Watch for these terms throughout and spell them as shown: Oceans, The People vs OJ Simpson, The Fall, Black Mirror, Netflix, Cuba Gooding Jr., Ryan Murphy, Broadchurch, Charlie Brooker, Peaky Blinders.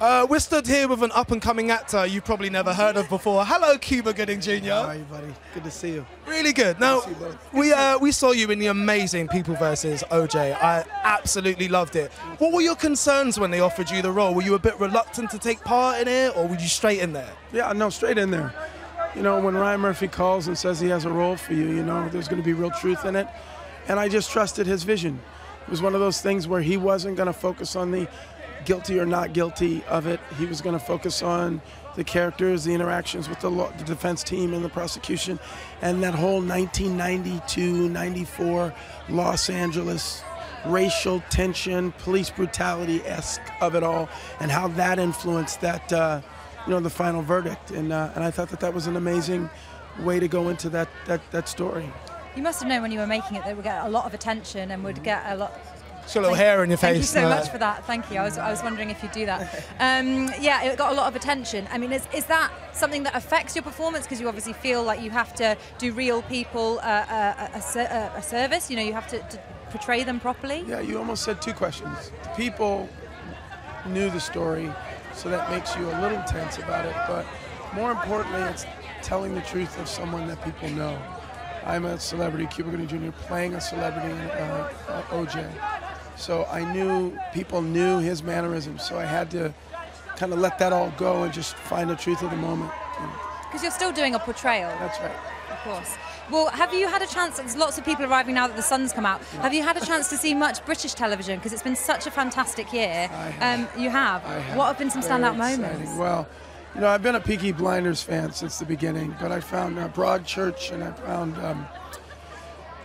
We're stood here with an up-and-coming actor you've probably never heard of before. Hello, Cuba Gooding Jr. How are you, buddy? Good to see you. Really good. Now, we saw you in the amazing People vs OJ. I absolutely loved it. What were your concerns when they offered you the role? Were you a bit reluctant to take part in it, or were you straight in there? Yeah, no, straight in there. You know, when Ryan Murphy calls and says he has a role for you, you know, there's going to be real truth in it. And I just trusted his vision. It was one of those things where he wasn't going to focus on the guilty or not guilty of it. He was going to focus on the characters, the interactions with the defense team and the prosecution, and that whole 1992, 94 Los Angeles racial tension, police brutality-esque of it all, and how that influenced that, you know, the final verdict. And I thought that that was an amazing way to go into that story. You must have known when you were making it that it would get a lot of attention and would get a lot. It's got a little hair in your face. Thank you so much for that. Thank you. I was wondering if you'd do that. Yeah, it got a lot of attention. I mean, is that something that affects your performance? Because you obviously feel like you have to do real people a service. You know, you have to portray them properly. Yeah, you almost said two questions. The people knew the story, so that makes you a little tense about it. But more importantly, it's telling the truth of someone that people know. I'm a celebrity, Cuba Gooding Jr., playing a celebrity in OJ. So I knew, people knew his mannerisms, so I had to kind of let that all go and just find the truth of the moment. Because you're still doing a portrayal. That's right. Of course. Well, have you had a chance, there's lots of people arriving now that the sun's come out, yeah. Have you had a chance to see much British television? Because it's been such a fantastic year. I have. You have. I have. What have been some standout moments? Well, you know, I've been a Peaky Blinders fan since the beginning, but I found Broadchurch, and I found,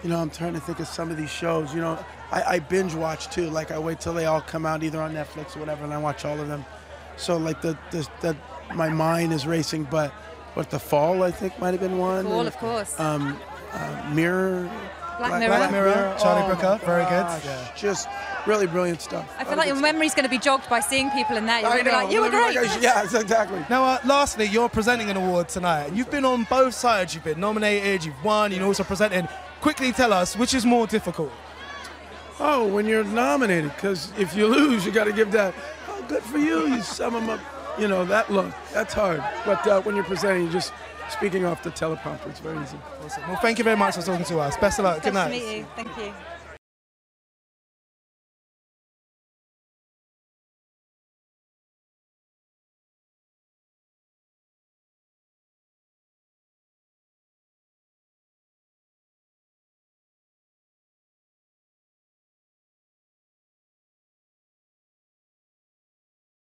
you know, I'm trying to think of some of these shows. You know, I binge watch too. Like, I wait till they all come out either on Netflix or whatever, and I watch all of them. So, like, my mind is racing. But The Fall, I think, might have been one. The Fall, of course. Mirror. Black Mirror. Charlie Brooker, very good. Yeah. Just really brilliant stuff. I feel like your memory's going to be jogged by seeing people in there. You're going to be like, you were great. Yeah, exactly. Now, lastly, you're presenting an award tonight. You've been on both sides. You've been nominated, you've won, you're also presenting. Quickly tell us, which is more difficult? Oh, when you're nominated, because if you lose, you got to give that, oh, good for you, you sum them up. You know, that look, that's hard. But when you're presenting, you're just speaking off the teleprompter. It's very easy. Awesome. Well, thank you very much for talking to us. Best of luck. Good night. Nice to meet you. Thank you.